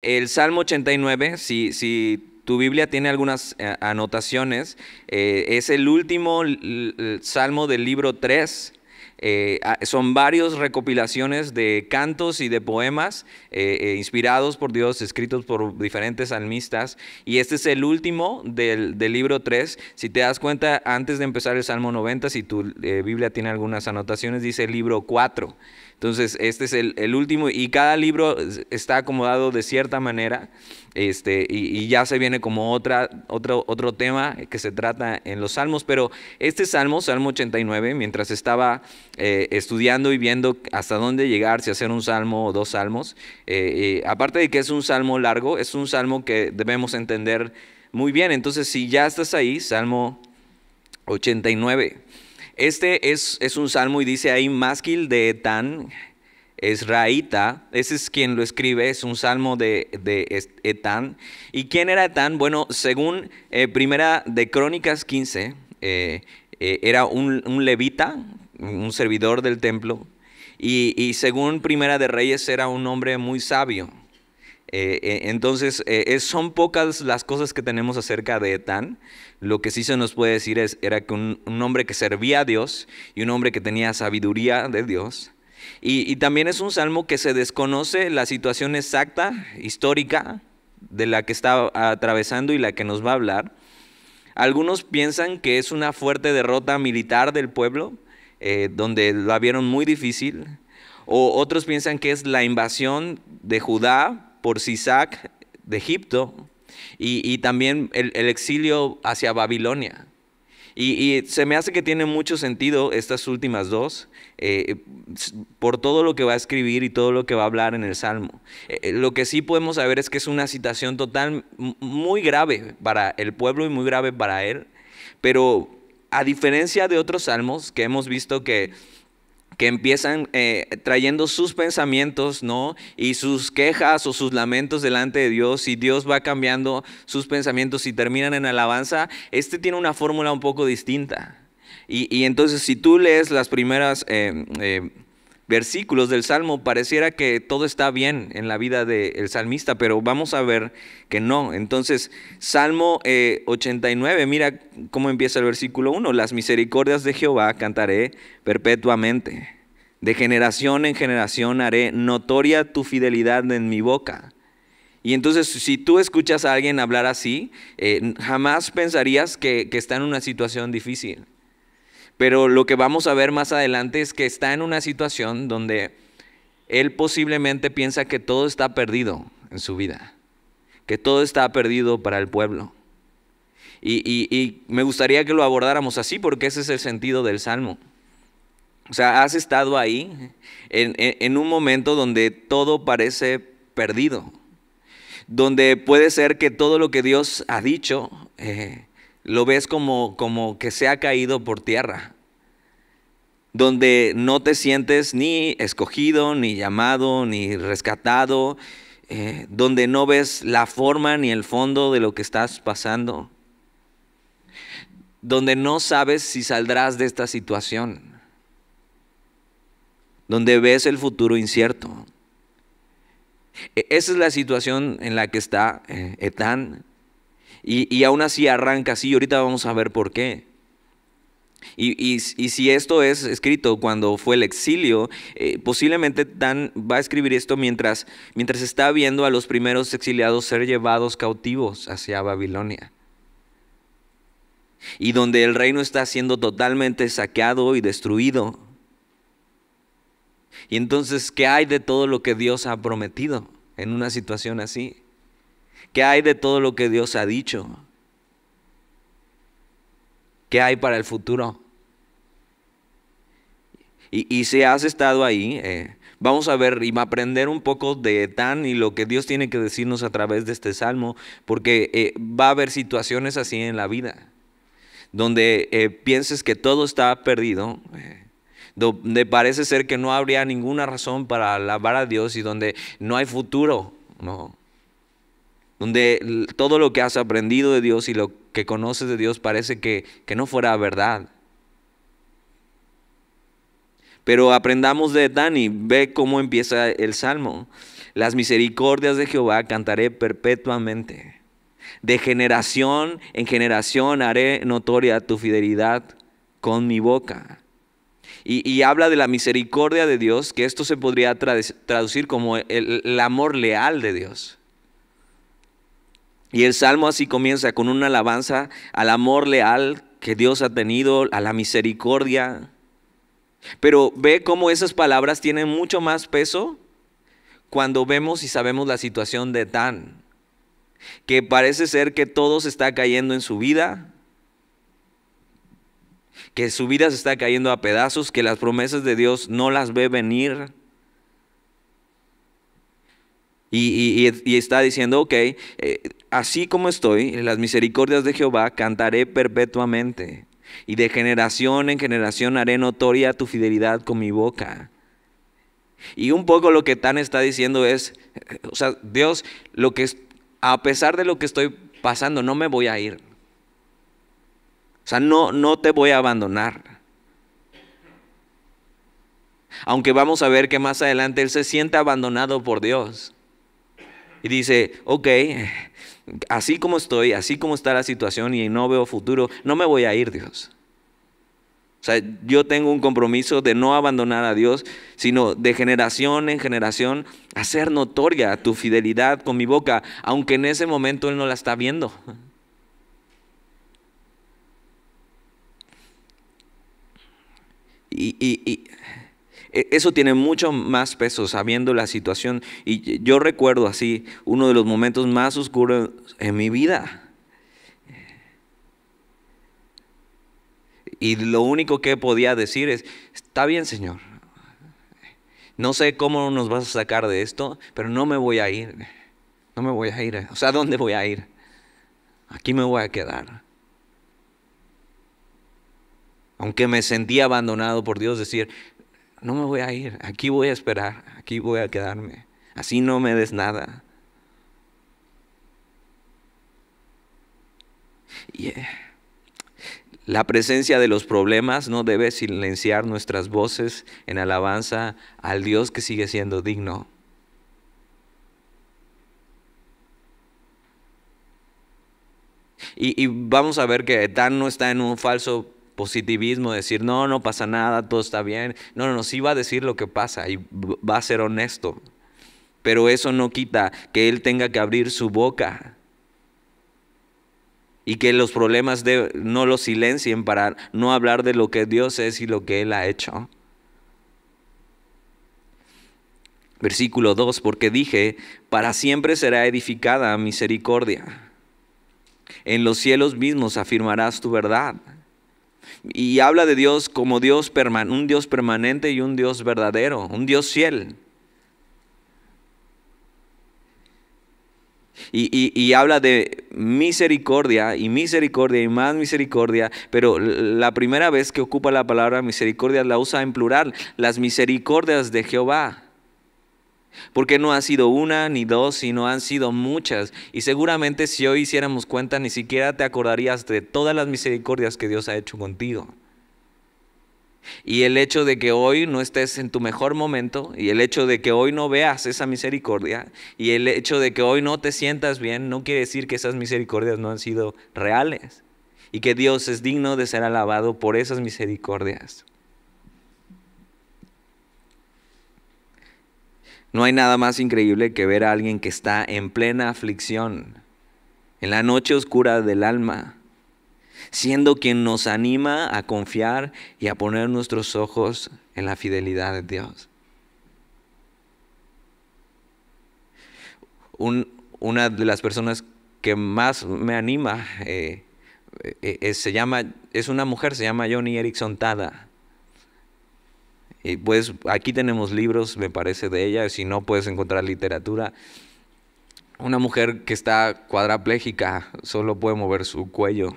El Salmo 89, si tu Biblia tiene algunas anotaciones, es el último salmo del libro 3. Son varias recopilaciones de cantos y de poemas inspirados por Dios, escritos por diferentes salmistas, y este es el último del libro 3. Si te das cuenta, antes de empezar el Salmo 90, si tu Biblia tiene algunas anotaciones, dice el libro 4. Entonces este es el último, y cada libro está acomodado de cierta manera, y ya se viene como otro tema que se trata en los salmos. Pero este salmo, Salmo 89, mientras estaba estudiando y viendo hasta dónde llegar, si hacer un salmo o dos salmos, aparte de que es un salmo largo, es un salmo que debemos entender muy bien. Entonces, si ya estás ahí, Salmo 89. Este es un salmo, y dice ahí, másquil de Etán, Esraíta. Ese es quien lo escribe, es un salmo de Etán. ¿Y quién era Etán? Bueno, según Primera de Crónicas 15, era un levita, un servidor del templo. Y según Primera de Reyes, era un hombre muy sabio. Entonces, son pocas las cosas que tenemos acerca de Etán. Lo que sí se nos puede decir era que un hombre que servía a Dios y un hombre que tenía sabiduría de Dios. Y también es un salmo que se desconoce la situación exacta, histórica, de la que está atravesando y la que nos va a hablar. Algunos piensan que es una fuerte derrota militar del pueblo, donde la vieron muy difícil. O otros piensan que es la invasión de Judá por Sisac de Egipto, y también el exilio hacia Babilonia. Y se me hace que tiene mucho sentido estas últimas dos, por todo lo que va a escribir y todo lo que va a hablar en el Salmo. Lo que sí podemos saber es que es una situación total muy grave para el pueblo y muy grave para él. Pero a diferencia de otros salmos que hemos visto que empiezan trayendo sus pensamientos, ¿no?, y sus quejas o sus lamentos delante de Dios, y Dios va cambiando sus pensamientos y terminan en alabanza, este tiene una fórmula un poco distinta. Y entonces, si tú lees las primeras versículos del Salmo, pareciera que todo está bien en la vida del salmista, pero vamos a ver que no. Entonces, Salmo 89, mira cómo empieza el versículo 1. Las misericordias de Jehová cantaré perpetuamente. De generación en generación haré notoria tu fidelidad en mi boca. Y entonces, si tú escuchas a alguien hablar así, jamás pensarías que está en una situación difícil. Pero lo que vamos a ver más adelante es que está en una situación donde él posiblemente piensa que todo está perdido en su vida, que todo está perdido para el pueblo. Y me gustaría que lo abordáramos así, porque ese es el sentido del Salmo. O sea, has estado ahí en un momento donde todo parece perdido, donde puede ser que todo lo que Dios ha dicho lo ves como que se ha caído por tierra, donde no te sientes ni escogido, ni llamado, ni rescatado, donde no ves la forma ni el fondo de lo que estás pasando, donde no sabes si saldrás de esta situación, donde ves el futuro incierto. Esa es la situación en la que está Etán. Y aún así arranca así, y ahorita vamos a ver por qué. Y si esto es escrito cuando fue el exilio, posiblemente Dan va a escribir esto mientras está viendo a los primeros exiliados ser llevados cautivos hacia Babilonia. Y donde el reino está siendo totalmente saqueado y destruido. Y entonces, ¿qué hay de todo lo que Dios ha prometido en una situación así? ¿Qué hay de todo lo que Dios ha dicho? ¿Qué hay para el futuro? Y si has estado ahí, vamos a ver y va a aprender un poco de Etán y lo que Dios tiene que decirnos a través de este salmo, porque va a haber situaciones así en la vida, donde pienses que todo está perdido, donde parece ser que no habría ninguna razón para alabar a Dios y donde no hay futuro, ¿no?, donde todo lo que has aprendido de Dios y lo que conoces de Dios parece que no fuera verdad. Pero aprendamos de Etán y ve cómo empieza el Salmo. Las misericordias de Jehová cantaré perpetuamente. De generación en generación haré notoria tu fidelidad con mi boca. Y habla de la misericordia de Dios, que esto se podría traducir como el amor leal de Dios. Y el Salmo así comienza con una alabanza al amor leal que Dios ha tenido, a la misericordia. Pero ve cómo esas palabras tienen mucho más peso cuando vemos y sabemos la situación de Dan, que parece ser que todo se está cayendo en su vida, que su vida se está cayendo a pedazos, que las promesas de Dios no las ve venir. Y está diciendo, ok, así como estoy, las misericordias de Jehová cantaré perpetuamente, y de generación en generación haré notoria tu fidelidad con mi boca. Y un poco lo que Tan está diciendo es, o sea, Dios, a pesar de lo que estoy pasando, no me voy a ir. O sea, no te voy a abandonar. Aunque vamos a ver que más adelante él se siente abandonado por Dios. Y dice, ok, así como estoy, así como está la situación y no veo futuro, no me voy a ir, Dios. O sea, yo tengo un compromiso de no abandonar a Dios, sino de generación en generación hacer notoria tu fidelidad con mi boca, aunque en ese momento él no la está viendo. Y eso tiene mucho más peso sabiendo la situación. Y yo recuerdo así uno de los momentos más oscuros en mi vida. Y lo único que podía decir es, está bien, Señor. No sé cómo nos vas a sacar de esto, pero no me voy a ir. No me voy a ir. O sea, ¿dónde voy a ir? Aquí me voy a quedar. Aunque me sentía abandonado por Dios, decir, no me voy a ir, aquí voy a esperar, aquí voy a quedarme, así no me des nada. La presencia de los problemas no debe silenciar nuestras voces en alabanza al Dios que sigue siendo digno. Y vamos a ver que Dan no está en un falso positivismo, decir, no pasa nada, todo está bien. No, sí va a decir lo que pasa y va a ser honesto. Pero eso no quita que él tenga que abrir su boca y que los problemas no los silencien para no hablar de lo que Dios es y lo que él ha hecho. Versículo 2, porque dije, para siempre será edificada misericordia. En los cielos mismos afirmarás tu verdad. Y habla de Dios como Dios un Dios permanente y un Dios verdadero, un Dios fiel. Y habla de misericordia y más misericordia, pero la primera vez que ocupa la palabra misericordia la usa en plural, las misericordias de Jehová. Porque no ha sido una ni dos, sino han sido muchas. Y seguramente si hoy hiciéramos cuenta, ni siquiera te acordarías de todas las misericordias que Dios ha hecho contigo. Y el hecho de que hoy no estés en tu mejor momento, y el hecho de que hoy no veas esa misericordia, y el hecho de que hoy no te sientas bien, no quiere decir que esas misericordias no han sido reales. Y que Dios es digno de ser alabado por esas misericordias. No hay nada más increíble que ver a alguien que está en plena aflicción, en la noche oscura del alma, siendo quien nos anima a confiar y a poner nuestros ojos en la fidelidad de Dios. Una de las personas que más me anima es una mujer, se llama Johnny Erickson Tada. Y pues aquí tenemos libros, me parece, de ella. Si no, puedes encontrar literatura. Una mujer que está cuadraplégica, solo puede mover su cuello.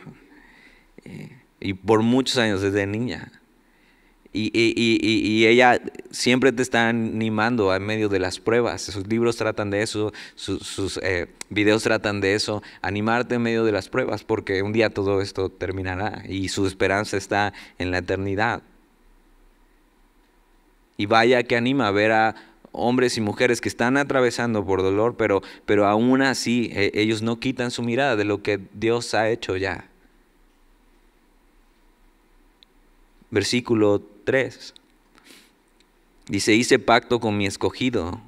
Y por muchos años, desde niña. Y ella siempre te está animando en medio de las pruebas. Sus libros tratan de eso, sus videos tratan de eso. Animarte en medio de las pruebas, porque un día todo esto terminará. Y su esperanza está en la eternidad. Y vaya que anima a ver a hombres y mujeres que están atravesando por dolor, pero aún así ellos no quitan su mirada de lo que Dios ha hecho ya. Versículo 3. Dice, hice pacto con mi escogido.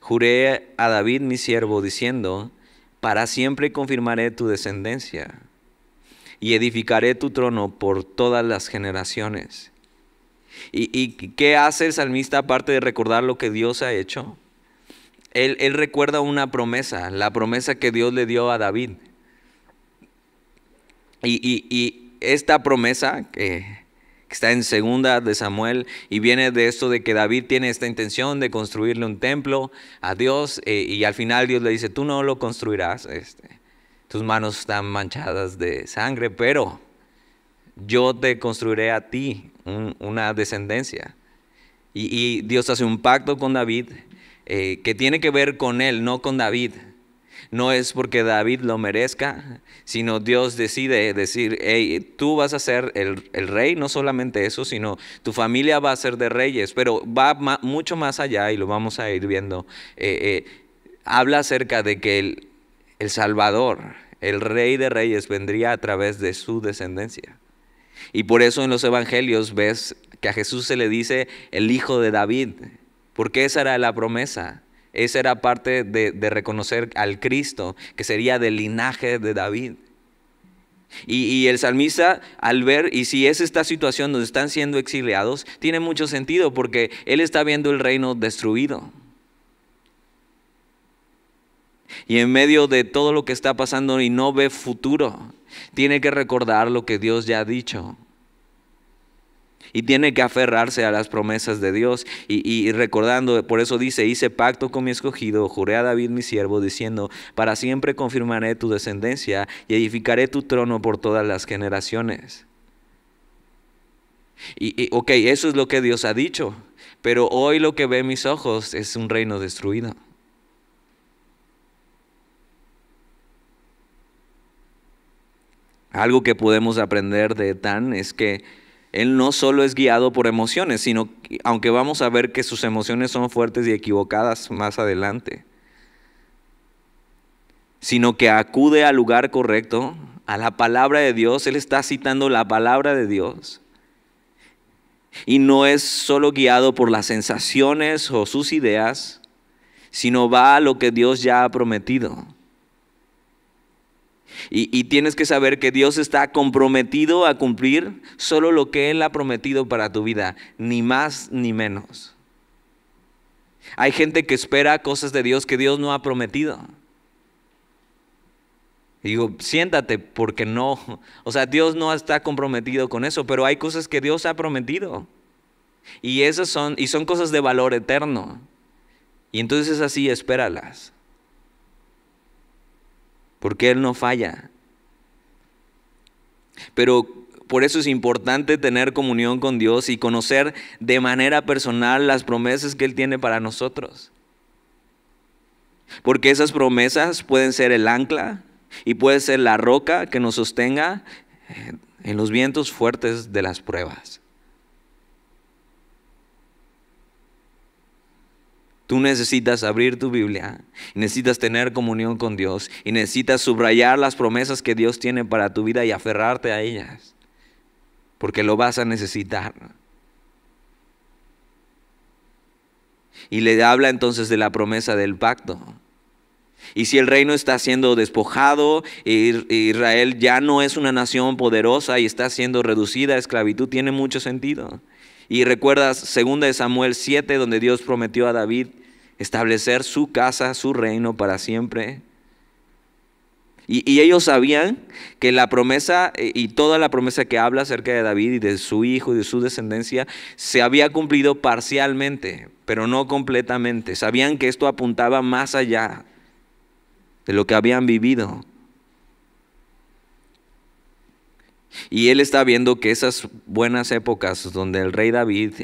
Juré a David mi siervo diciendo, para siempre confirmaré tu descendencia y edificaré tu trono por todas las generaciones. ¿Y qué hace el salmista aparte de recordar lo que Dios ha hecho? Él recuerda una promesa, la promesa que Dios le dio a David. Y esta promesa que está en 2 de Samuel, y viene de esto de que David tiene esta intención de construirle un templo a Dios, y al final Dios le dice, tú no lo construirás, tus manos están manchadas de sangre, pero yo te construiré a ti una descendencia. Y Dios hace un pacto con David que tiene que ver con él, no con David. No es porque David lo merezca, sino Dios decide decir, hey, tú vas a ser el rey, no solamente eso, sino tu familia va a ser de reyes, pero va mucho más allá y lo vamos a ir viendo. Habla acerca de que el Salvador, el Rey de Reyes, vendría a través de su descendencia. Y por eso en los evangelios ves que a Jesús se le dice el hijo de David, porque esa era la promesa, esa era parte de reconocer al Cristo, que sería del linaje de David. Y el salmista, al ver, y si es esta situación donde están siendo exiliados, tiene mucho sentido porque él está viendo el reino destruido. Y en medio de todo lo que está pasando y no ve futuro, tiene que recordar lo que Dios ya ha dicho. Y tiene que aferrarse a las promesas de Dios. Y recordando, por eso dice, hice pacto con mi escogido, juré a David mi siervo, diciendo, para siempre confirmaré tu descendencia y edificaré tu trono por todas las generaciones. Ok, eso es lo que Dios ha dicho, pero hoy lo que ve en mis ojos es un reino destruido. Algo que podemos aprender de Dan es que él no solo es guiado por emociones, sino que, aunque vamos a ver que sus emociones son fuertes y equivocadas más adelante, sino que acude al lugar correcto, a la palabra de Dios. Él está citando la palabra de Dios. Y no es solo guiado por las sensaciones o sus ideas, sino va a lo que Dios ya ha prometido. Y tienes que saber que Dios está comprometido a cumplir solo lo que Él ha prometido para tu vida, ni más ni menos. Hay gente que espera cosas de Dios que Dios no ha prometido. Y digo, siéntate, porque no. O sea, Dios no está comprometido con eso, pero hay cosas que Dios ha prometido. Y esas son cosas de valor eterno. Y entonces así, espéralas. Porque Él no falla. Pero por eso es importante tener comunión con Dios y conocer de manera personal las promesas que Él tiene para nosotros. Porque esas promesas pueden ser el ancla y puede ser la roca que nos sostenga en los vientos fuertes de las pruebas. Tú necesitas abrir tu Biblia, necesitas tener comunión con Dios y necesitas subrayar las promesas que Dios tiene para tu vida y aferrarte a ellas, porque lo vas a necesitar. Y le habla entonces de la promesa del pacto. Y si el reino está siendo despojado, Israel ya no es una nación poderosa y está siendo reducida a esclavitud, tiene mucho sentido. Y recuerdas 2 Samuel 7, donde Dios prometió a David establecer su casa, su reino para siempre. Y ellos sabían que la promesa y toda la promesa que habla acerca de David y de su hijo y de su descendencia se había cumplido parcialmente, pero no completamente. Sabían que esto apuntaba más allá de lo que habían vivido. Y él está viendo que esas buenas épocas donde el rey David,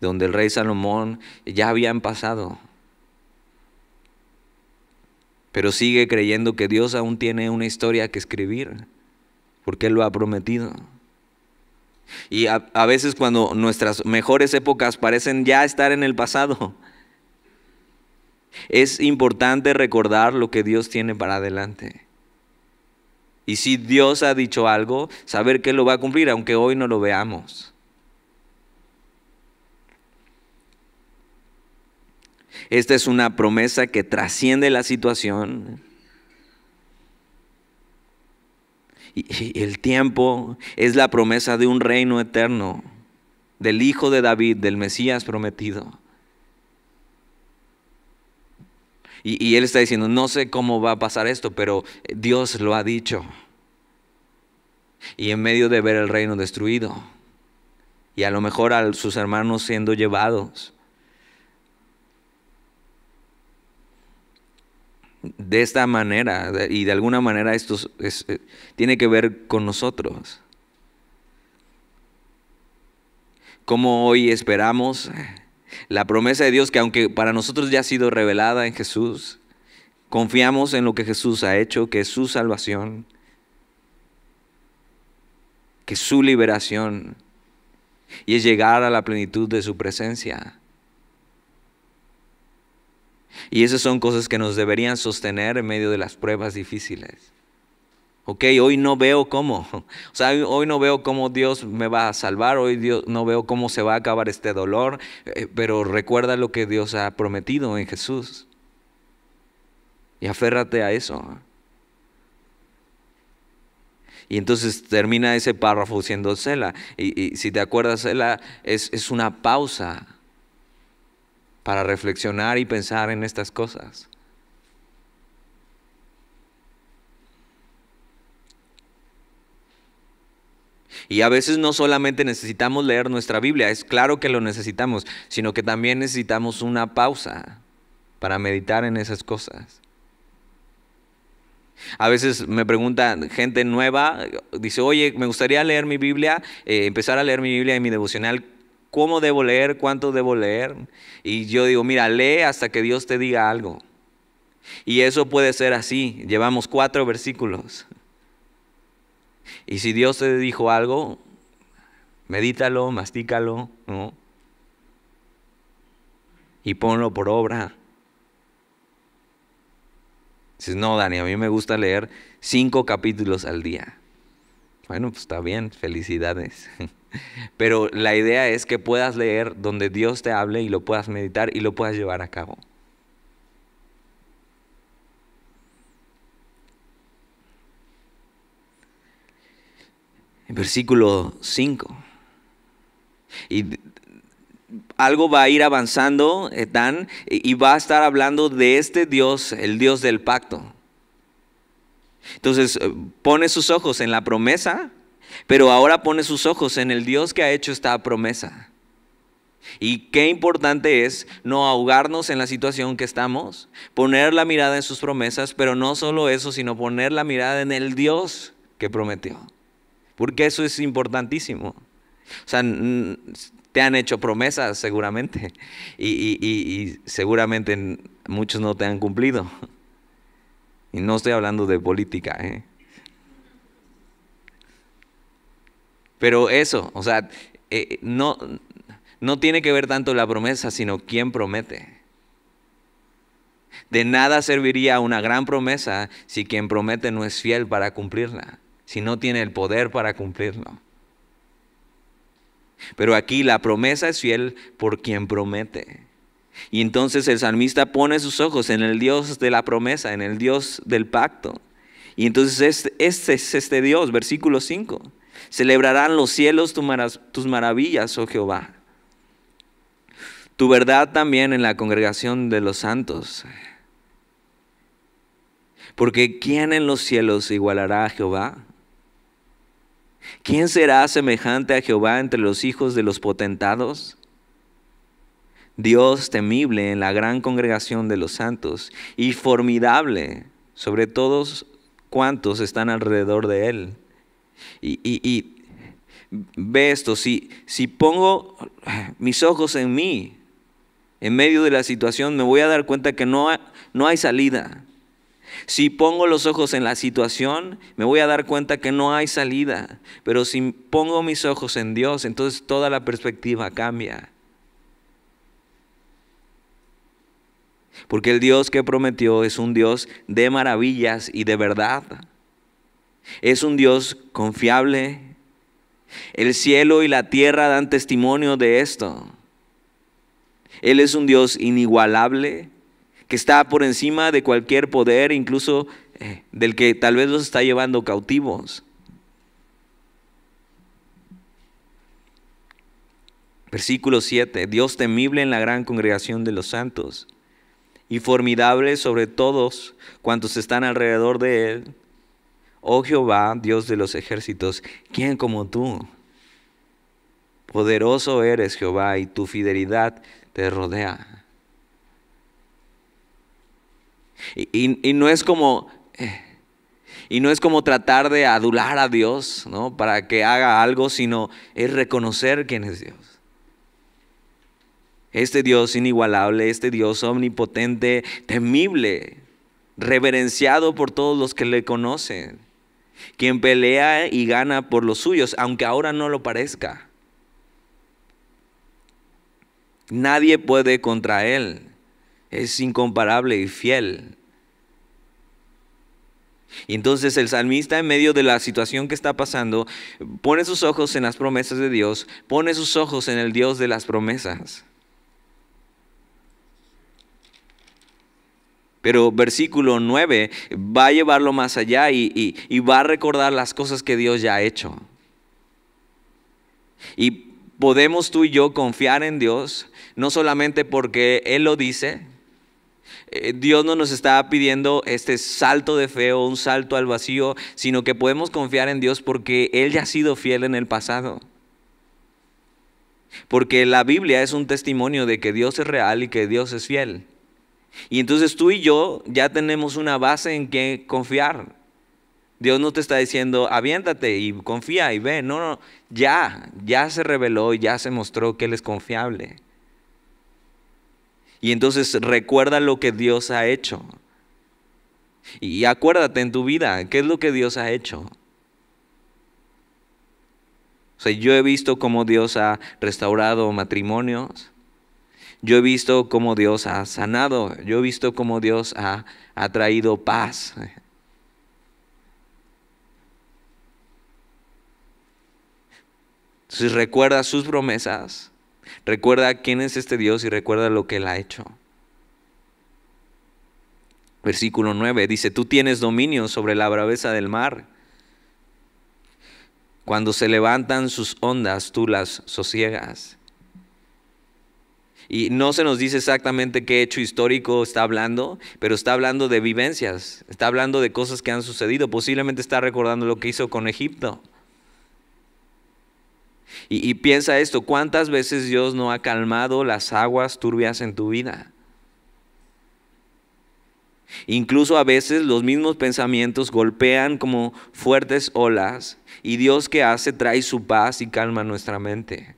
donde el rey Salomón ya habían pasado. Pero sigue creyendo que Dios aún tiene una historia que escribir, porque Él lo ha prometido. Y a veces cuando nuestras mejores épocas parecen ya estar en el pasado, es importante recordar lo que Dios tiene para adelante. Y si Dios ha dicho algo, saber que lo va a cumplir, aunque hoy no lo veamos. Esta es una promesa que trasciende la situación. Y el tiempo es la promesa de un reino eterno, del Hijo de David, del Mesías prometido. Y él está diciendo, no sé cómo va a pasar esto, pero Dios lo ha dicho. Y en medio de ver el reino destruido, y a lo mejor a sus hermanos siendo llevados, de esta manera, y de alguna manera esto tiene que ver con nosotros. Como hoy esperamos la promesa de Dios, que aunque para nosotros ya ha sido revelada en Jesús, confiamos en lo que Jesús ha hecho, que es su salvación, que es su liberación, y es llegar a la plenitud de su presencia. Y esas son cosas que nos deberían sostener en medio de las pruebas difíciles. Ok, hoy no veo cómo. O sea, hoy no veo cómo Dios me va a salvar, hoy no veo cómo se va a acabar este dolor, pero recuerda lo que Dios ha prometido en Jesús. Y aférrate a eso. Y entonces termina ese párrafo siendo Selah. Y si te acuerdas, Selah es una pausa para reflexionar y pensar en estas cosas. Y a veces no solamente necesitamos leer nuestra Biblia, es claro que lo necesitamos, sino que también necesitamos una pausa para meditar en esas cosas. A veces me preguntan gente nueva, dice, oye, me gustaría leer mi Biblia, empezar a leer mi Biblia y mi devocional. ¿Cómo debo leer? ¿Cuánto debo leer? Y yo digo, mira, lee hasta que Dios te diga algo. Y eso puede ser así, llevamos 4 versículos. Y si Dios te dijo algo, medítalo, mastícalo, ¿no? Y ponlo por obra. Dices, no, Dani, a mí me gusta leer 5 capítulos al día. Bueno, pues está bien, felicidades. Pero la idea es que puedas leer donde Dios te hable y lo puedas meditar y lo puedas llevar a cabo. Versículo 5. Y algo va a ir avanzando, Dan, y va a estar hablando de este Dios, el Dios del pacto. Entonces pone sus ojos en la promesa, pero ahora pone sus ojos en el Dios que ha hecho esta promesa. Y qué importante es no ahogarnos en la situación que estamos, poner la mirada en sus promesas, pero no solo eso, sino poner la mirada en el Dios que prometió. Porque eso es importantísimo. O sea, te han hecho promesas seguramente y seguramente muchos no te han cumplido. Y no estoy hablando de política, ¿eh? Pero eso, o sea, no tiene que ver tanto la promesa, sino quién promete. De nada serviría una gran promesa si quien promete no es fiel para cumplirla, si no tiene el poder para cumplirlo. Pero aquí la promesa es fiel por quien promete. Y entonces el salmista pone sus ojos en el Dios de la promesa, en el Dios del pacto. Y entonces este es este Dios, versículo 5. Celebrarán los cielos tus maravillas, oh Jehová. Tu verdad también en la congregación de los santos. Porque ¿quién en los cielos igualará a Jehová? ¿Quién será semejante a Jehová entre los hijos de los potentados? Dios temible en la gran congregación de los santos y formidable sobre todos cuantos están alrededor de él. Y ve esto, si pongo mis ojos en mí, en medio de la situación, me voy a dar cuenta que no hay salida. Si pongo los ojos en la situación, me voy a dar cuenta que no hay salida. Pero si pongo mis ojos en Dios, entonces toda la perspectiva cambia. Porque el Dios que prometió es un Dios de maravillas y de verdad. Es un Dios confiable. El cielo y la tierra dan testimonio de esto. Él es un Dios inigualable, que está por encima de cualquier poder, incluso del que tal vez los está llevando cautivos. Versículo 7, Dios temible en la gran congregación de los santos y formidable sobre todos cuantos están alrededor de él. Oh Jehová, Dios de los ejércitos, ¿quién como tú? Poderoso eres, Jehová, y tu fidelidad te rodea. Y no es como tratar de adular a Dios, ¿no?, para que haga algo, sino es reconocer quién es Dios. Este Dios inigualable, este Dios omnipotente, temible, reverenciado por todos los que le conocen, quien pelea y gana por los suyos, aunque ahora no lo parezca. Nadie puede contra él. Es incomparable y fiel. Y entonces el salmista, en medio de la situación que está pasando, pone sus ojos en las promesas de Dios, pone sus ojos en el Dios de las promesas. Pero versículo 9 va a llevarlo más allá y va a recordar las cosas que Dios ya ha hecho. Y podemos tú y yo confiar en Dios, no solamente porque Él lo dice. Dios no nos está pidiendo este salto de fe o un salto al vacío, sino que podemos confiar en Dios porque Él ya ha sido fiel en el pasado. Porque la Biblia es un testimonio de que Dios es real y que Dios es fiel. Y entonces tú y yo ya tenemos una base en que confiar. Dios no te está diciendo, aviéntate y confía y ve. No, no, ya se reveló y ya se mostró que Él es confiable. Y entonces recuerda lo que Dios ha hecho. Y acuérdate en tu vida, ¿qué es lo que Dios ha hecho? O sea, yo he visto cómo Dios ha restaurado matrimonios. Yo he visto cómo Dios ha sanado. Yo he visto cómo Dios ha traído paz. Entonces recuerda sus promesas, recuerda quién es este Dios y recuerda lo que Él ha hecho. Versículo 9 dice, tú tienes dominio sobre la braveza del mar. Cuando se levantan sus ondas, tú las sosiegas. Y no se nos dice exactamente qué hecho histórico está hablando, pero está hablando de vivencias, está hablando de cosas que han sucedido. Posiblemente está recordando lo que hizo con Egipto. Y piensa esto, ¿cuántas veces Dios no ha calmado las aguas turbias en tu vida? Incluso a veces los mismos pensamientos golpean como fuertes olas y Dios, ¿qué hace? Trae su paz y calma nuestra mente.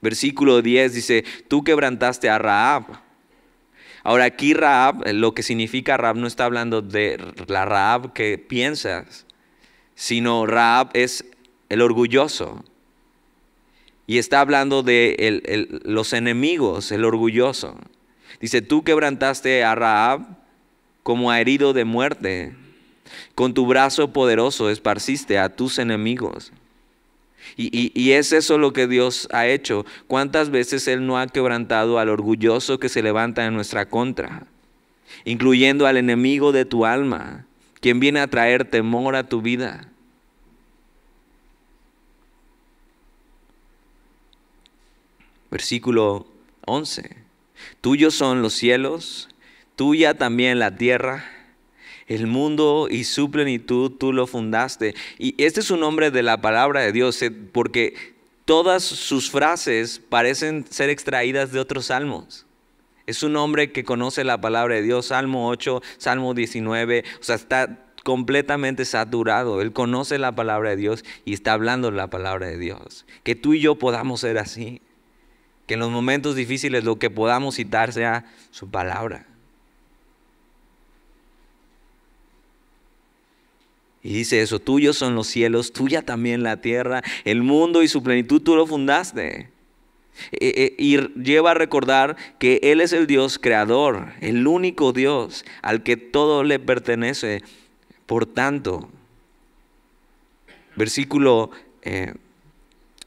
Versículo 10 dice, tú quebrantaste a Rahab. Ahora aquí Rahab, lo que significa Rahab, no está hablando de la Rahab que piensas, sino Rahab es el orgulloso. Y está hablando de los enemigos, el orgulloso. Dice, tú quebrantaste a Rahab como a herido de muerte. Con tu brazo poderoso esparciste a tus enemigos. Y es eso lo que Dios ha hecho. ¿Cuántas veces Él no ha quebrantado al orgulloso que se levanta en nuestra contra? Incluyendo al enemigo de tu alma, quien viene a traer temor a tu vida. Versículo 11. Tuyos son los cielos, tuya también la tierra. El mundo y su plenitud tú lo fundaste. Y este es un nombre de la palabra de Dios, porque todas sus frases parecen ser extraídas de otros salmos. Es un hombre que conoce la palabra de Dios, Salmo 8, Salmo 19, o sea, está completamente saturado. Él conoce la palabra de Dios y está hablando la palabra de Dios. Que tú y yo podamos ser así. Que en los momentos difíciles lo que podamos citar sea su palabra. Y dice eso, tuyos son los cielos, tuya también la tierra, el mundo y su plenitud tú lo fundaste. Y lleva a recordar que Él es el Dios creador, el único Dios al que todo le pertenece. Por tanto, versículo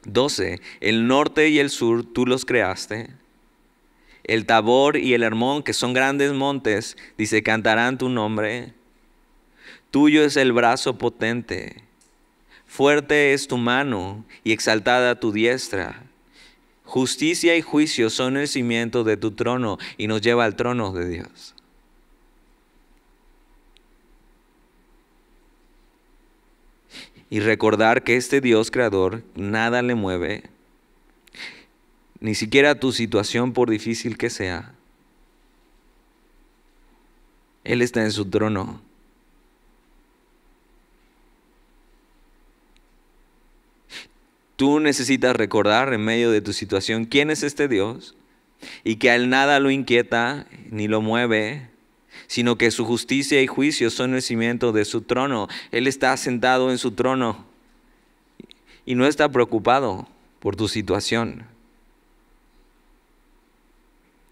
12, el norte y el sur tú los creaste. El Tabor y el Hermón, que son grandes montes, dice, cantarán tu nombre. Tuyo es el brazo potente, fuerte es tu mano y exaltada tu diestra. Justicia y juicio son el cimiento de tu trono, y nos lleva al trono de Dios. Y recordar que este Dios creador nada le mueve, ni siquiera tu situación por difícil que sea. Él está en su trono. Tú necesitas recordar en medio de tu situación quién es este Dios y que a Él nada lo inquieta ni lo mueve, sino que su justicia y juicio son el cimiento de su trono. Él está sentado en su trono y no está preocupado por tu situación.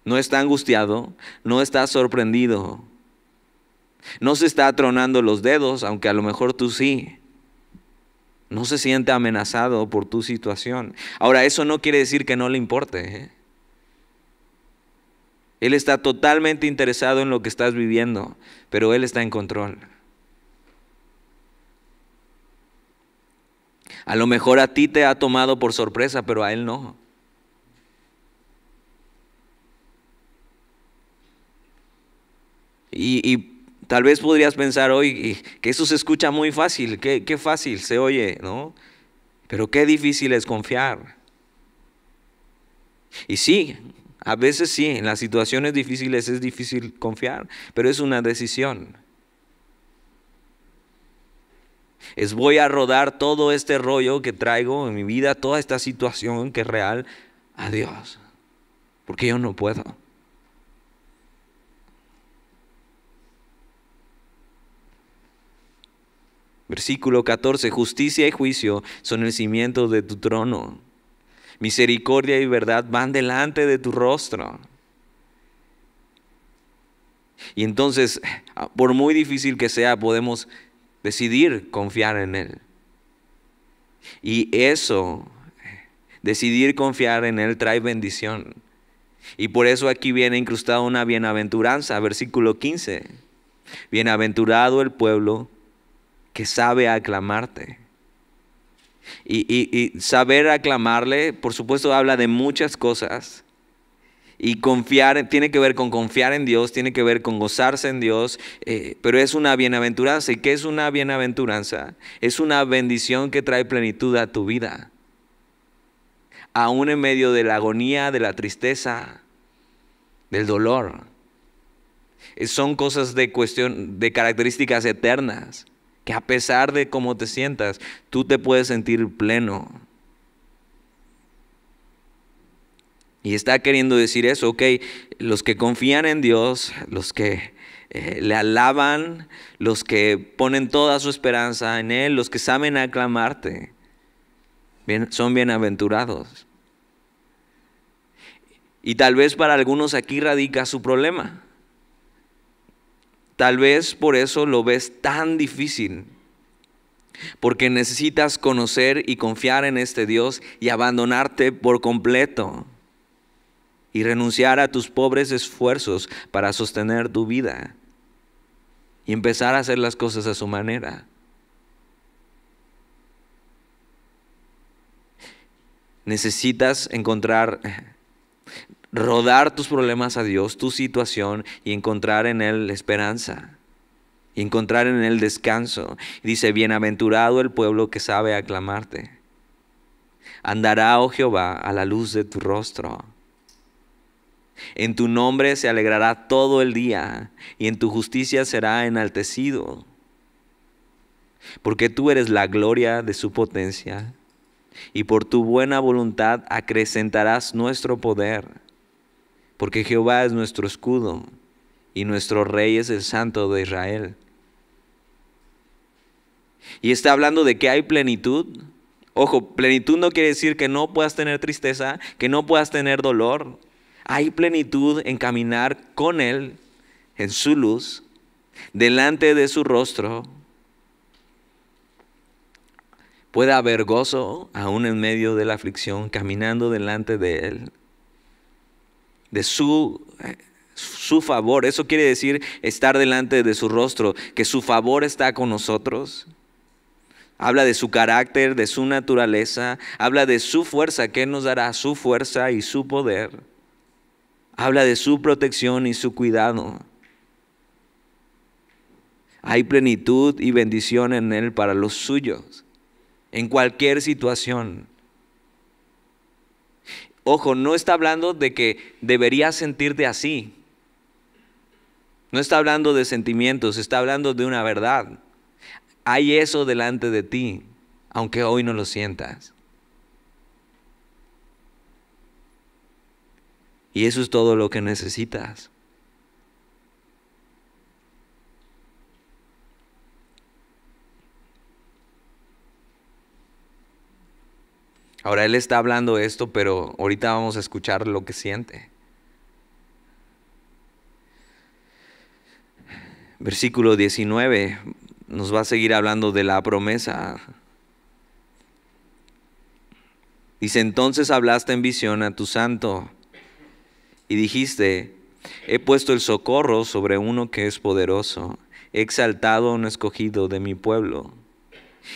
No está angustiado, no está sorprendido, no se está tronando los dedos, aunque a lo mejor tú sí. No se siente amenazado por tu situación. Ahora, eso no quiere decir que no le importe, ¿eh? Él está totalmente interesado en lo que estás viviendo, pero Él está en control. A lo mejor a ti te ha tomado por sorpresa, pero a Él no. Y tal vez podrías pensar hoy que eso se escucha muy fácil, qué fácil se oye, ¿no? Pero qué difícil es confiar. Y sí, a veces sí, en las situaciones difíciles es difícil confiar, pero es una decisión. Es voy a rodar todo este rollo que traigo en mi vida, toda esta situación que es real, a Dios, porque yo no puedo. Versículo 14, justicia y juicio son el cimiento de tu trono. Misericordia y verdad van delante de tu rostro. Y entonces, por muy difícil que sea, podemos decidir confiar en Él. Y eso, decidir confiar en Él, trae bendición. Y por eso aquí viene incrustada una bienaventuranza, versículo 15. Bienaventurado el pueblo que sabe aclamarte. Y saber aclamarle, por supuesto, habla de muchas cosas. Y confiar, tiene que ver con confiar en Dios, tiene que ver con gozarse en Dios, pero es una bienaventuranza. ¿Y qué es una bienaventuranza? Es una bendición que trae plenitud a tu vida. Aún en medio de la agonía, de la tristeza, del dolor. Son cosas de características eternas, que a pesar de cómo te sientas, tú te puedes sentir pleno. Y está queriendo decir eso, ok, los que confían en Dios, los que le alaban, los que ponen toda su esperanza en Él, los que saben aclamarte, son bienaventurados. Y tal vez para algunos aquí radica su problema. Tal vez por eso lo ves tan difícil, porque necesitas conocer y confiar en este Dios y abandonarte por completo y renunciar a tus pobres esfuerzos para sostener tu vida y empezar a hacer las cosas a su manera. Necesitas rodar tus problemas a Dios, tu situación, y encontrar en Él esperanza, y encontrar en Él descanso. Dice, bienaventurado el pueblo que sabe aclamarte. Andará, oh Jehová, a la luz de tu rostro. En tu nombre se alegrará todo el día, y en tu justicia será enaltecido. Porque tú eres la gloria de su potencia y por tu buena voluntad acrecentarás nuestro poder, porque Jehová es nuestro escudo y nuestro Rey es el Santo de Israel. Y está hablando de que hay plenitud. Ojo, plenitud no quiere decir que no puedas tener tristeza, que no puedas tener dolor. Hay plenitud en caminar con Él, en su luz, delante de su rostro. Puede haber gozo aún en medio de la aflicción, caminando delante de Él, de su favor. Eso quiere decir estar delante de su rostro, que su favor está con nosotros. Habla de su carácter, de su naturaleza, habla de su fuerza, que Él nos dará su fuerza y su poder. Habla de su protección y su cuidado. Hay plenitud y bendición en Él para los suyos, en cualquier situación. Ojo, no está hablando de que deberías sentirte así. No está hablando de sentimientos, está hablando de una verdad. Hay eso delante de ti, aunque hoy no lo sientas. Y eso es todo lo que necesitas. Ahora Él está hablando esto, pero ahorita vamos a escuchar lo que siente. Versículo 19 nos va a seguir hablando de la promesa. Dice, entonces hablaste en visión a tu santo, y dijiste, he puesto el socorro sobre uno que es poderoso, he exaltado a un escogido de mi pueblo.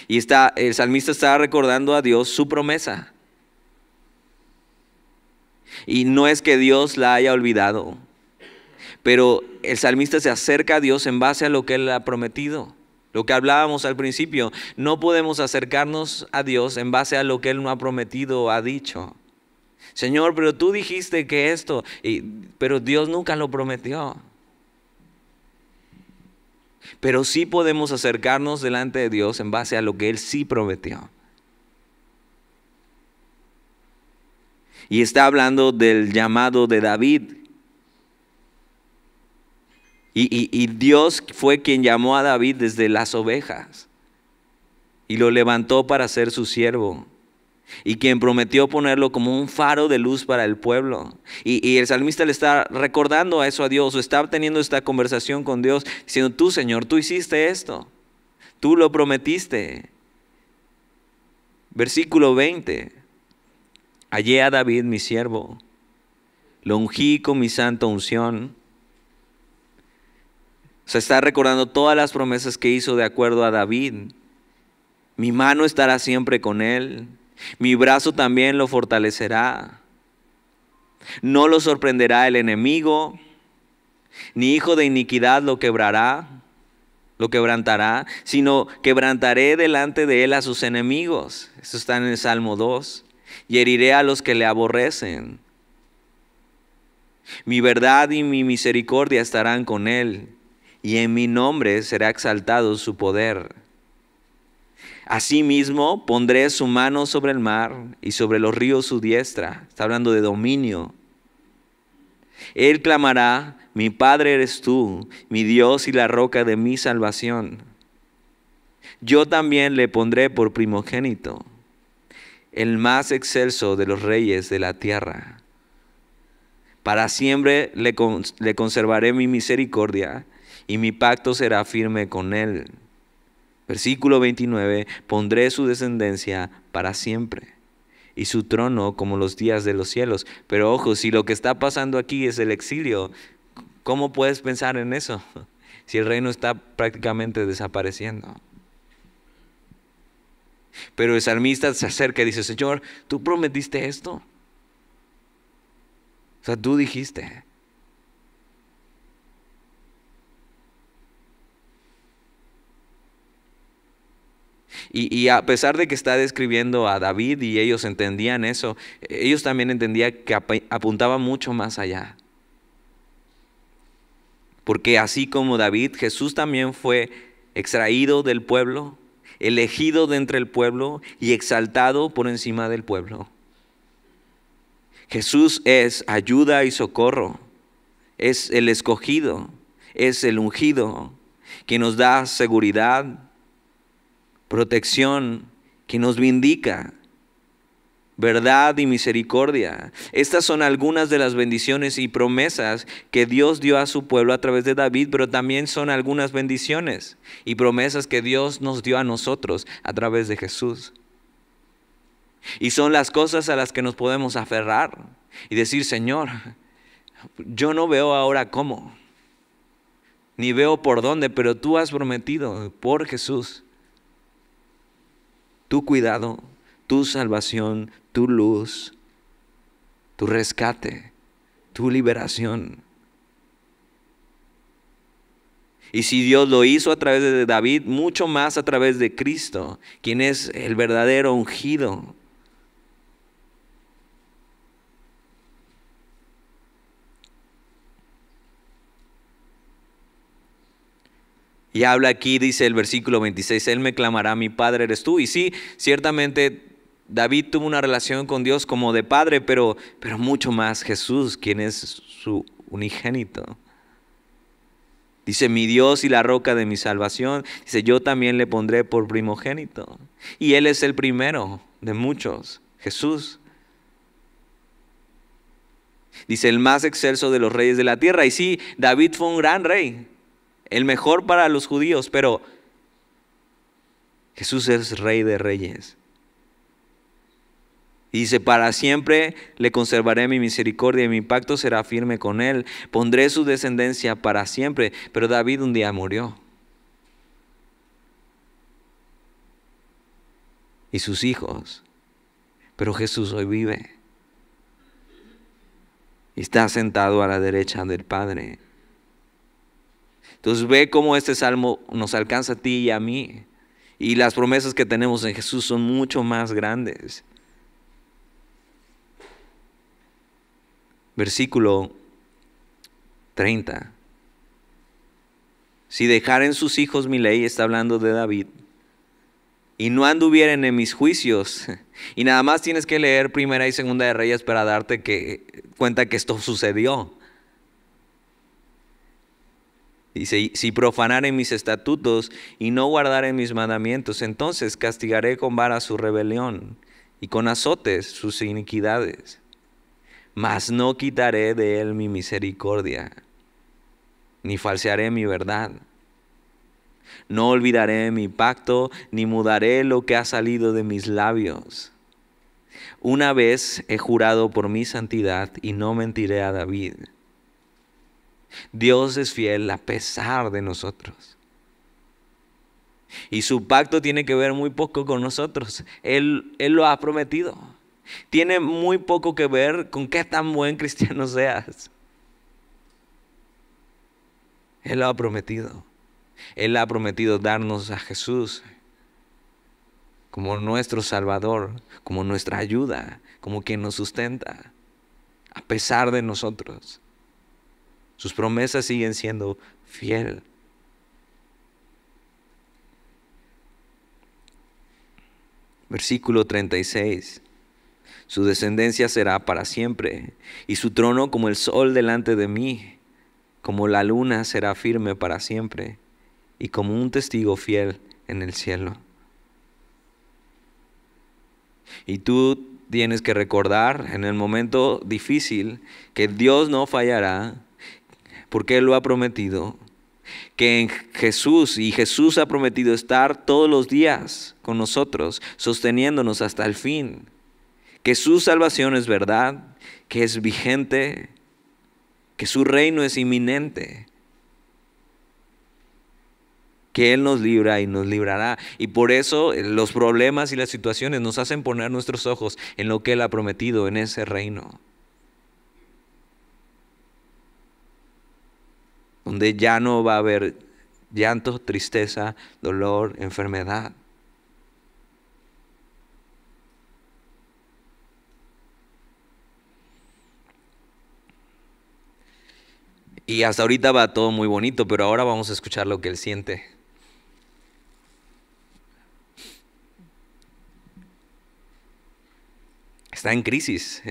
Y el salmista está recordando a Dios su promesa. Y no es que Dios la haya olvidado, pero el salmista se acerca a Dios en base a lo que Él ha prometido. Lo que hablábamos al principio, no podemos acercarnos a Dios en base a lo que Él no ha prometido o ha dicho. Señor, pero tú dijiste que esto, pero Dios nunca lo prometió. Pero sí podemos acercarnos delante de Dios en base a lo que Él sí prometió. Y está hablando del llamado de David. Y Dios fue quien llamó a David desde las ovejas y lo levantó para ser su siervo, y quien prometió ponerlo como un faro de luz para el pueblo. Y el salmista le está recordando eso a Dios, o está teniendo esta conversación con Dios, diciendo, tú Señor, tú hiciste esto, tú lo prometiste. Versículo 20, hallé a David mi siervo, lo ungí con mi santa unción. Se está recordando todas las promesas que hizo de acuerdo a David. Mi mano estará siempre con él. Mi brazo también lo fortalecerá. No lo sorprenderá el enemigo, ni hijo de iniquidad lo quebrantará, sino quebrantaré delante de él a sus enemigos. Esto está en el Salmo 2. Y heriré a los que le aborrecen. Mi verdad y mi misericordia estarán con él, y en mi nombre será exaltado su poder. Asimismo pondré su mano sobre el mar y sobre los ríos su diestra. Está hablando de dominio. Él clamará, mi Padre eres tú, mi Dios y la roca de mi salvación. Yo también le pondré por primogénito, el más excelso de los reyes de la tierra. Para siempre le conservaré mi misericordia y mi pacto será firme con él. Versículo 29, pondré su descendencia para siempre y su trono como los días de los cielos. Pero ojo, si lo que está pasando aquí es el exilio, ¿cómo puedes pensar en eso? Si el reino está prácticamente desapareciendo. Pero el salmista se acerca y dice, Señor, tú prometiste esto. O sea, tú dijiste. Y a pesar de que está describiendo a David y ellos entendían eso, ellos también entendían que apuntaba mucho más allá. Porque así como David, Jesús también fue extraído del pueblo, elegido de entre el pueblo y exaltado por encima del pueblo. Jesús es ayuda y socorro, es el escogido, es el ungido, que nos da seguridad, protección, que nos vindica, verdad y misericordia. Estas son algunas de las bendiciones y promesas que Dios dio a su pueblo a través de David, pero también son algunas bendiciones y promesas que Dios nos dio a nosotros a través de Jesús. Y son las cosas a las que nos podemos aferrar y decir, Señor, yo no veo ahora cómo, ni veo por dónde, pero tú has prometido por Jesús tu cuidado, tu salvación, tu luz, tu rescate, tu liberación. Y si Dios lo hizo a través de David, mucho más a través de Cristo, quien es el verdadero ungido. Y habla aquí, dice el versículo 26, Él me clamará, mi Padre eres tú. Y sí, ciertamente David tuvo una relación con Dios como de padre, pero mucho más Jesús, quien es su unigénito. Dice, mi Dios y la roca de mi salvación. Dice, yo también le pondré por primogénito. Y Él es el primero de muchos, Jesús. Dice, el más excelso de los reyes de la tierra. Y sí, David fue un gran rey, el mejor para los judíos, pero Jesús es Rey de Reyes. Y dice, para siempre le conservaré mi misericordia y mi pacto será firme con él. Pondré su descendencia para siempre. Pero David un día murió. Y sus hijos. Pero Jesús hoy vive. Y está sentado a la derecha del Padre. Entonces ve cómo este salmo nos alcanza a ti y a mí. Y las promesas que tenemos en Jesús son mucho más grandes. Versículo 30. Si dejaren sus hijos mi ley, está hablando de David, y no anduvieren en mis juicios, y nada más tienes que leer Primera y Segunda de Reyes para darte cuenta que esto sucedió. Dice, si profanaren mis estatutos y no guardaren mis mandamientos, entonces castigaré con vara su rebelión y con azotes sus iniquidades. Mas no quitaré de él mi misericordia, ni falsearé mi verdad. No olvidaré mi pacto, ni mudaré lo que ha salido de mis labios. Una vez he jurado por mi santidad y no mentiré a David. Dios es fiel a pesar de nosotros. Y su pacto tiene que ver muy poco con nosotros. Él lo ha prometido. Tiene muy poco que ver con qué tan buen cristiano seas. Él lo ha prometido. Él ha prometido darnos a Jesús como nuestro Salvador, como nuestra ayuda, como quien nos sustenta, a pesar de nosotros. Sus promesas siguen siendo fieles. Versículo 36. Su descendencia será para siempre, y su trono como el sol delante de mí, como la luna será firme para siempre, y como un testigo fiel en el cielo. Y tú tienes que recordar en el momento difícil que Dios no fallará, porque Él lo ha prometido, que en Jesús, y Jesús ha prometido estar todos los días con nosotros, sosteniéndonos hasta el fin. Que su salvación es verdad, que es vigente, que su reino es inminente, que Él nos libra y nos librará. Y por eso los problemas y las situaciones nos hacen poner nuestros ojos en lo que Él ha prometido en ese reino, donde ya no va a haber llanto, tristeza, dolor, enfermedad. Y hasta ahorita va todo muy bonito, pero ahora vamos a escuchar lo que él siente. está en crisis.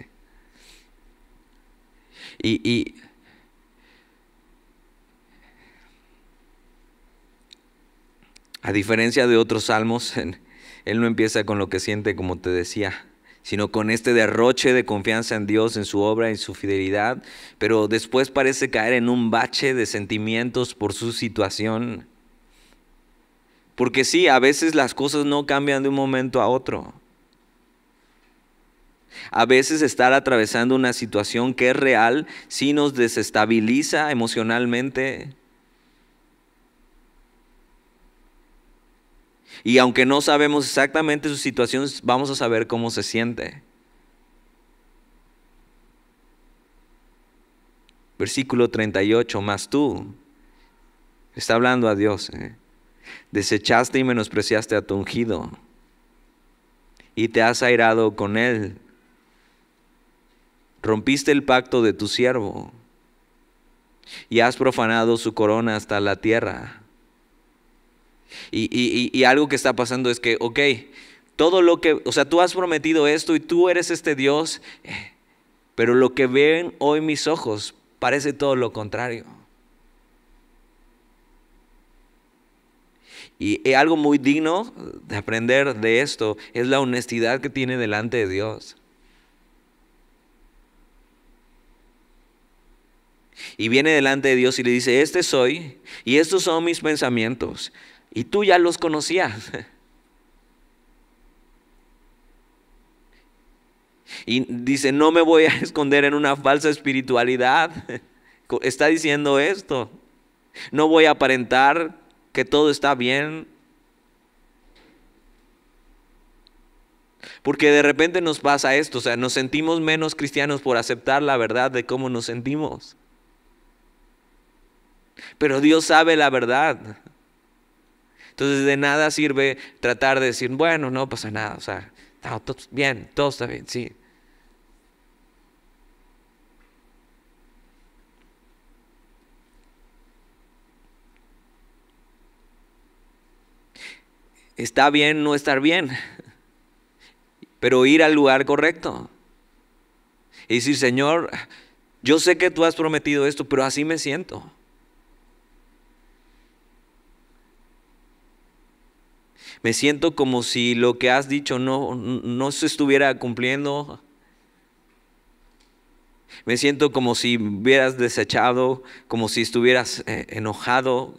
A diferencia de otros salmos, él no empieza con lo que siente, como te decía, sino con este derroche de confianza en Dios, en su obra, en su fidelidad, pero después parece caer en un bache de sentimientos por su situación. Porque sí, a veces las cosas no cambian de un momento a otro. A veces estar atravesando una situación que es real sí nos desestabiliza emocionalmente. Y aunque no sabemos exactamente su situación, vamos a saber cómo se siente. Versículo 38, mas tú, está hablando a Dios, desechaste y menospreciaste a tu ungido, y te has airado con él. Rompiste el pacto de tu siervo, y has profanado su corona hasta la tierra. Y algo que está pasando es que, ok, todo lo que, o sea, tú has prometido esto y tú eres este Dios, pero lo que ven hoy mis ojos parece todo lo contrario. Y algo muy digno de aprender de esto es la honestidad que tiene delante de Dios. Y viene delante de Dios y le dice, este soy y estos son mis pensamientos. Y tú ya los conocías. Y dice, no me voy a esconder en una falsa espiritualidad. Está diciendo esto. No voy a aparentar que todo está bien. Porque de repente nos pasa esto. O sea, nos sentimos menos cristianos por aceptar la verdad de cómo nos sentimos. Pero Dios sabe la verdad. Entonces de nada sirve tratar de decir, bueno, no pasa nada, o sea, no, todo bien, todo está bien, sí. Está bien no estar bien, pero ir al lugar correcto. Y decir, Señor, yo sé que tú has prometido esto, pero así me siento. Me siento como si lo que has dicho no se estuviera cumpliendo. Me siento como si hubieras desechado, como si estuvieras enojado.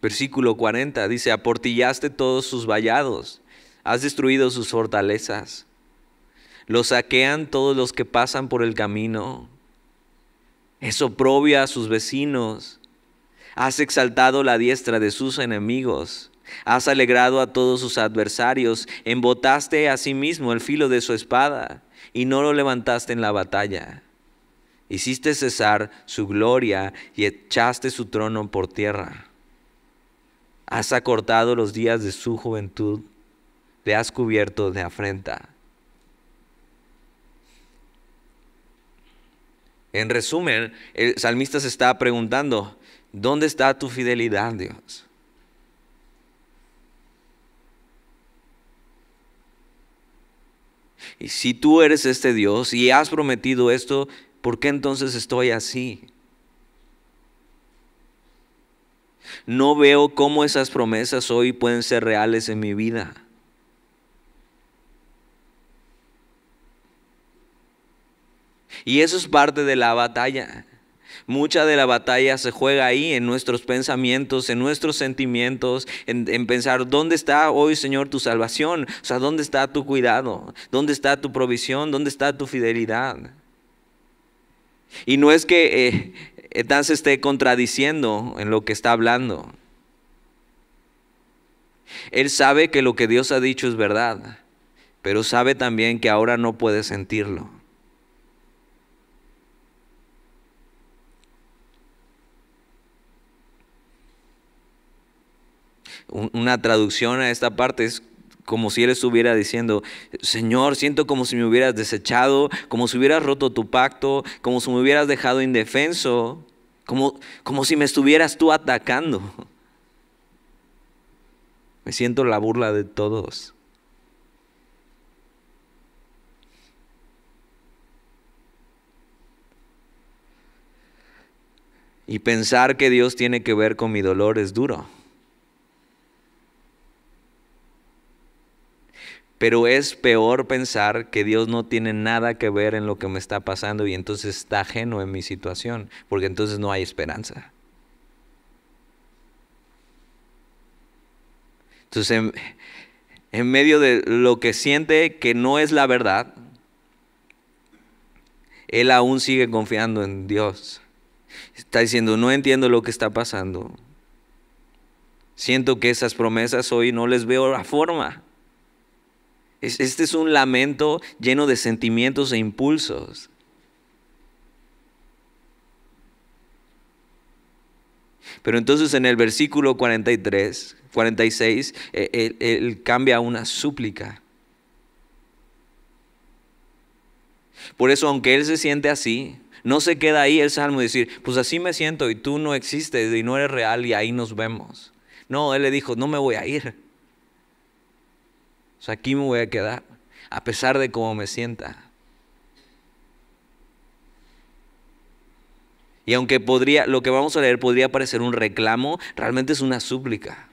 Versículo 40 dice, aportillaste todos sus vallados, has destruido sus fortalezas. Los saquean todos los que pasan por el camino. Es oprobia a sus vecinos. Has exaltado la diestra de sus enemigos. Has alegrado a todos sus adversarios. Embotaste a sí mismo el filo de su espada y no lo levantaste en la batalla. Hiciste cesar su gloria y echaste su trono por tierra. Has acortado los días de su juventud. Le has cubierto de afrenta. En resumen, el salmista se está preguntando, ¿dónde está tu fidelidad, Dios? Y si tú eres este Dios y has prometido esto, ¿por qué entonces estoy así? No veo cómo esas promesas hoy pueden ser reales en mi vida. Y eso es parte de la batalla. Mucha de la batalla se juega ahí, en nuestros pensamientos, en nuestros sentimientos, en pensar, ¿dónde está hoy, Señor, tu salvación? O sea, ¿dónde está tu cuidado? ¿Dónde está tu provisión? ¿Dónde está tu fidelidad? Y no es que Etán se esté contradiciendo en lo que está hablando. Él sabe que lo que Dios ha dicho es verdad, pero sabe también que ahora no puede sentirlo. Una traducción a esta parte es como si él estuviera diciendo, Señor, siento como si me hubieras desechado, como si hubieras roto tu pacto, como si me hubieras dejado indefenso, como si me estuvieras tú atacando. Me siento la burla de todos. Y pensar que Dios tiene que ver con mi dolor es duro. Pero es peor pensar que Dios no tiene nada que ver en lo que me está pasando y entonces está ajeno en mi situación, porque entonces no hay esperanza. Entonces, en medio de lo que siente que no es la verdad, él aún sigue confiando en Dios. Está diciendo, no entiendo lo que está pasando. Siento que esas promesas hoy no les veo la forma. Este es un lamento lleno de sentimientos e impulsos. Pero entonces en el versículo 46, él cambia a una súplica. Por eso, aunque él se siente así, no se queda ahí el salmo y decir, pues así me siento y tú no existes y no eres real y ahí nos vemos. No, él le dijo, no me voy a ir. O sea, aquí me voy a quedar, a pesar de cómo me sienta. Y aunque lo que vamos a leer podría parecer un reclamo, realmente es una súplica.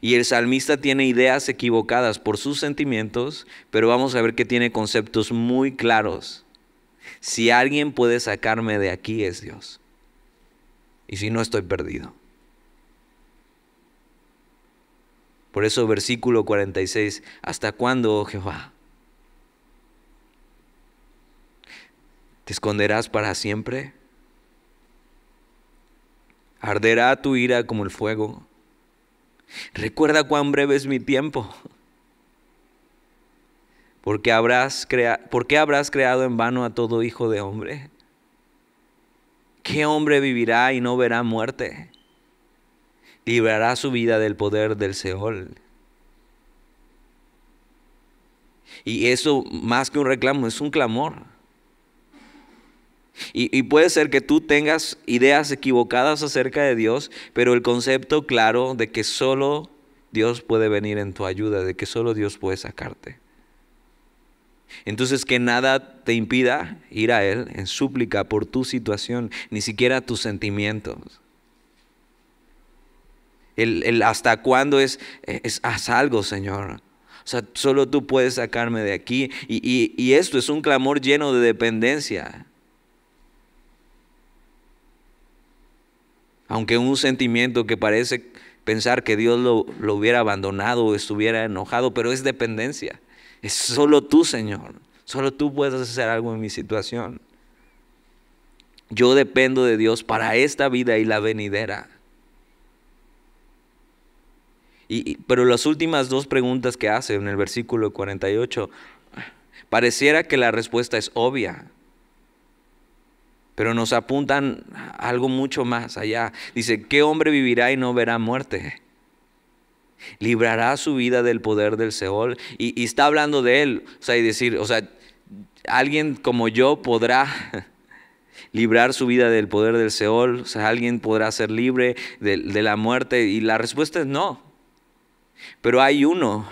Y el salmista tiene ideas equivocadas por sus sentimientos, pero vamos a ver que tiene conceptos muy claros. Si alguien puede sacarme de aquí es Dios. Y si no, estoy perdido. Por eso versículo 46, ¿hasta cuándo, oh Jehová? ¿Te esconderás para siempre? ¿Arderá tu ira como el fuego? Recuerda cuán breve es mi tiempo. ¿Por qué habrás creado en vano a todo hijo de hombre? ¿Qué hombre vivirá y no verá muerte? Librará su vida del poder del Seol. Y eso, más que un reclamo, es un clamor. Y puede ser que tú tengas ideas equivocadas acerca de Dios, pero el concepto claro de que solo Dios puede venir en tu ayuda, de que solo Dios puede sacarte. Entonces, que nada te impida ir a Él en súplica por tu situación, ni siquiera tus sentimientos. El hasta cuándo es haz algo, Señor. O sea, solo tú puedes sacarme de aquí. Y esto es un clamor lleno de dependencia. Aunque un sentimiento que parece pensar que Dios lo hubiera abandonado o estuviera enojado, pero es dependencia. Es solo tú, Señor. Solo tú puedes hacer algo en mi situación. Yo dependo de Dios para esta vida y la venidera. Pero las últimas dos preguntas que hace en el versículo 48, pareciera que la respuesta es obvia, pero nos apuntan a algo mucho más allá. Dice, ¿qué hombre vivirá y no verá muerte? Librará su vida del poder del Seol. Y está hablando de él, o sea, y decir, o sea, alguien como yo podrá librar su vida del poder del Seol, o sea, alguien podrá ser libre de la muerte. Y la respuesta es no. Pero hay uno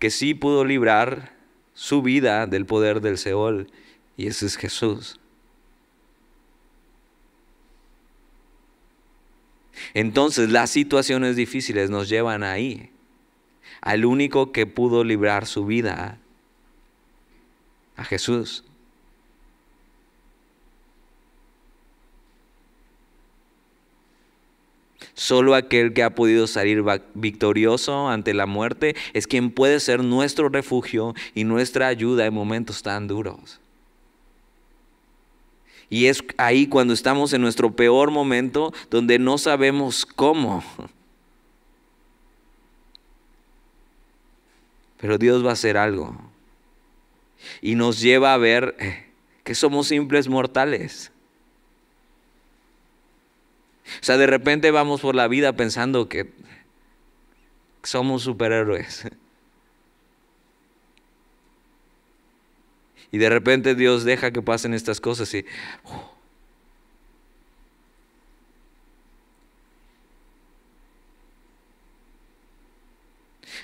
que sí pudo librar su vida del poder del Seol, y ese es Jesús. Entonces, las situaciones difíciles nos llevan ahí, al único que pudo librar su vida, a Jesús. Solo aquel que ha podido salir victorioso ante la muerte es quien puede ser nuestro refugio y nuestra ayuda en momentos tan duros. Y es ahí cuando estamos en nuestro peor momento, donde no sabemos cómo. Pero Dios va a hacer algo. Y nos lleva a ver que somos simples mortales. O sea, de repente vamos por la vida pensando que somos superhéroes. Y de repente Dios deja que pasen estas cosas y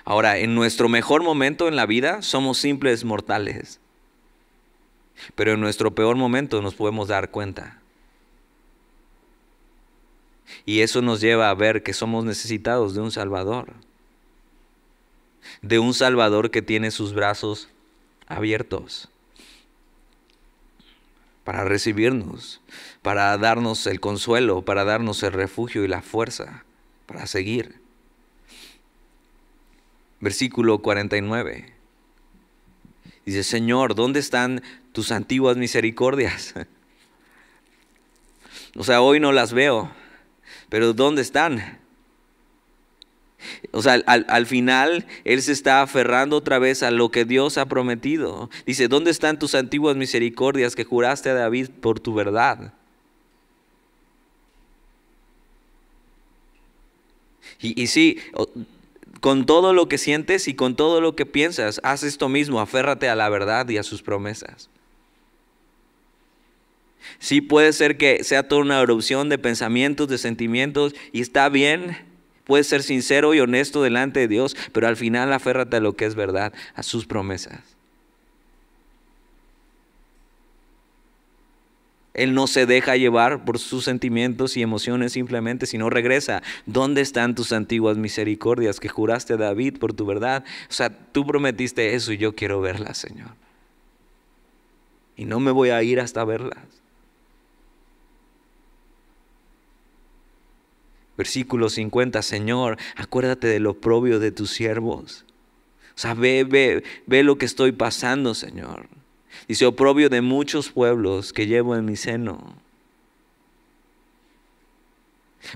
Ahora, en nuestro mejor momento en la vida somos simples mortales. Pero en nuestro peor momento nos podemos dar cuenta. Y eso nos lleva a ver que somos necesitados de un Salvador. De un Salvador que tiene sus brazos abiertos para recibirnos, para darnos el consuelo, para darnos el refugio y la fuerza para seguir. Versículo 49. Dice: Señor, ¿dónde están tus antiguas misericordias? O sea, hoy no las veo, pero ¿dónde están? O sea, al final, él se está aferrando otra vez a lo que Dios ha prometido. Dice: ¿dónde están tus antiguas misericordias que juraste a David por tu verdad? Y sí, con todo lo que sientes y con todo lo que piensas, haz esto mismo, aférrate a la verdad y a sus promesas. Sí, puede ser que sea toda una erupción de pensamientos, de sentimientos, y está bien. Puedes ser sincero y honesto delante de Dios, pero al final aférrate a lo que es verdad, a sus promesas. Él no se deja llevar por sus sentimientos y emociones simplemente, sino regresa. ¿Dónde están tus antiguas misericordias que juraste a David por tu verdad? O sea, tú prometiste eso y yo quiero verlas, Señor. Y no me voy a ir hasta verlas. Versículo 50, Señor, acuérdate de lo oprobio de tus siervos. O sea, ve lo que estoy pasando, Señor. Dice: oprobio de muchos pueblos que llevo en mi seno.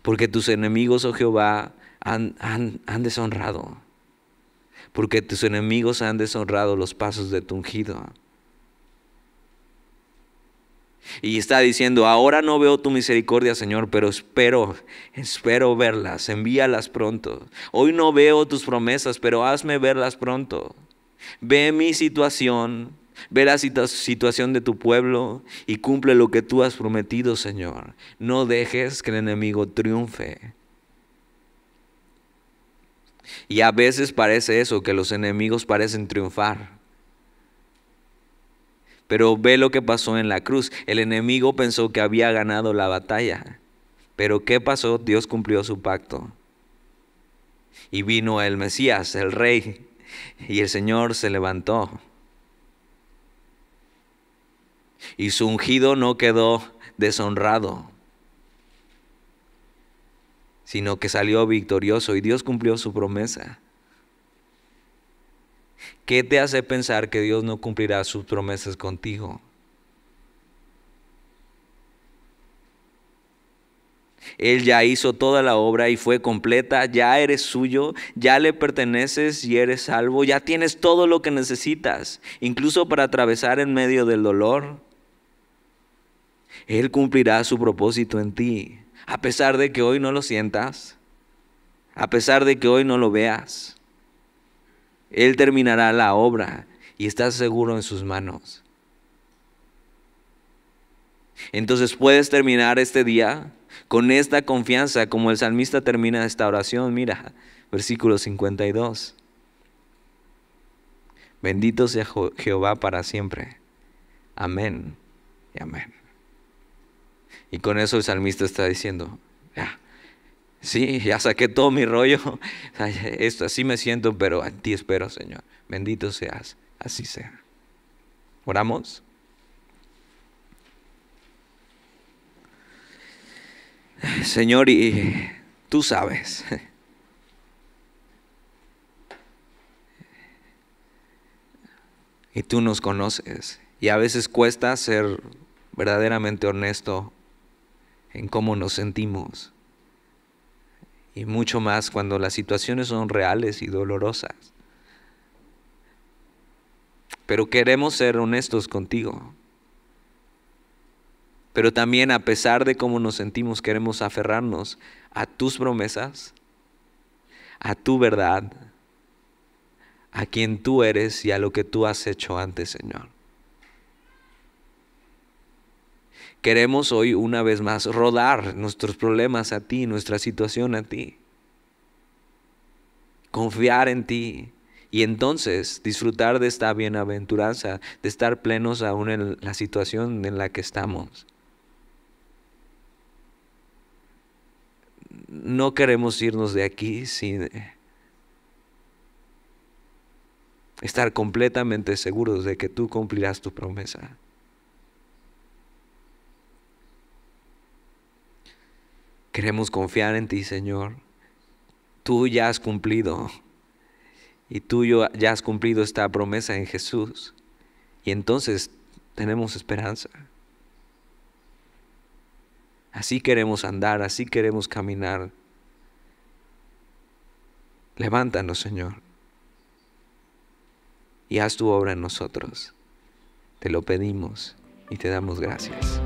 Porque tus enemigos, oh Jehová, han deshonrado. Porque tus enemigos han deshonrado los pasos de tu ungido. Y está diciendo: ahora no veo tu misericordia, Señor, pero espero verlas, envíalas pronto. Hoy no veo tus promesas, pero hazme verlas pronto. Ve mi situación, ve la situación de tu pueblo y cumple lo que tú has prometido, Señor. No dejes que el enemigo triunfe. Y a veces parece eso, que los enemigos parecen triunfar. Pero ve lo que pasó en la cruz. El enemigo pensó que había ganado la batalla. Pero ¿qué pasó? Dios cumplió su pacto. Y vino el Mesías, el Rey. Y el Señor se levantó. Y su ungido no quedó deshonrado, sino que salió victorioso. Y Dios cumplió su promesa. ¿Qué te hace pensar que Dios no cumplirá sus promesas contigo? Él ya hizo toda la obra y fue completa, ya eres suyo, ya le perteneces y eres salvo, ya tienes todo lo que necesitas, incluso para atravesar en medio del dolor. Él cumplirá su propósito en ti, a pesar de que hoy no lo sientas, a pesar de que hoy no lo veas. Él terminará la obra y estás seguro en sus manos. Entonces puedes terminar este día con esta confianza, como el salmista termina esta oración. Mira, versículo 52. Bendito sea Jehová para siempre. Amén y amén. Y con eso el salmista está diciendo: ya. Sí, ya saqué todo mi rollo. Esto, así me siento, pero a ti espero, Señor. Bendito seas, así sea. Oramos. Señor, y tú sabes. Y tú nos conoces. Y a veces cuesta ser verdaderamente honesto en cómo nos sentimos. Y mucho más cuando las situaciones son reales y dolorosas. Pero queremos ser honestos contigo. Pero también, a pesar de cómo nos sentimos, queremos aferrarnos a tus promesas, a tu verdad, a quien tú eres y a lo que tú has hecho antes, Señor. Queremos hoy una vez más rodar nuestros problemas a ti, nuestra situación a ti. confiar en ti y entonces disfrutar de esta bienaventuranza, de estar plenos aún en la situación en la que estamos. No queremos irnos de aquí sin estar completamente seguros de que tú cumplirás tu promesa. Queremos confiar en ti, Señor. Tú ya has cumplido. Y tú ya has cumplido esta promesa en Jesús. Y entonces tenemos esperanza. Así queremos andar, así queremos caminar. Levántanos, Señor. Y haz tu obra en nosotros. Te lo pedimos y te damos gracias.